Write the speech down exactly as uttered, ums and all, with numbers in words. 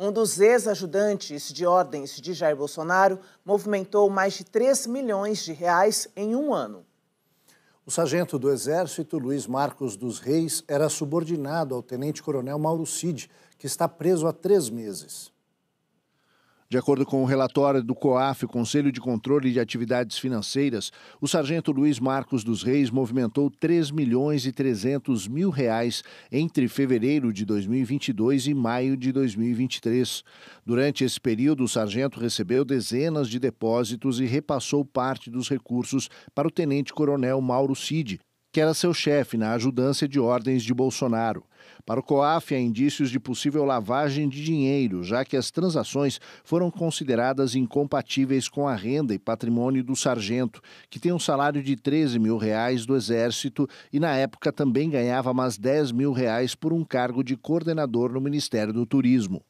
Um dos ex-ajudantes de ordens de Jair Bolsonaro movimentou mais de três milhões de reais em um ano. O sargento do Exército, Luiz Marcos dos Reis, era subordinado ao tenente-coronel Mauro Cid, que está preso há três meses. De acordo com o relatório do COAF, Conselho de Controle de Atividades Financeiras, o sargento Luiz Marcos dos Reis movimentou três milhões e trezentos mil reais entre fevereiro de dois mil e vinte e dois e maio de dois mil e vinte e três. Durante esse período, o sargento recebeu dezenas de depósitos e repassou parte dos recursos para o tenente-coronel Mauro Cid, que era seu chefe na ajudância de ordens de Bolsonaro. Para o COAF, há indícios de possível lavagem de dinheiro, já que as transações foram consideradas incompatíveis com a renda e patrimônio do sargento, que tem um salário de treze mil reais do Exército e, na época, também ganhava mais dez mil reais por um cargo de coordenador no Ministério do Turismo.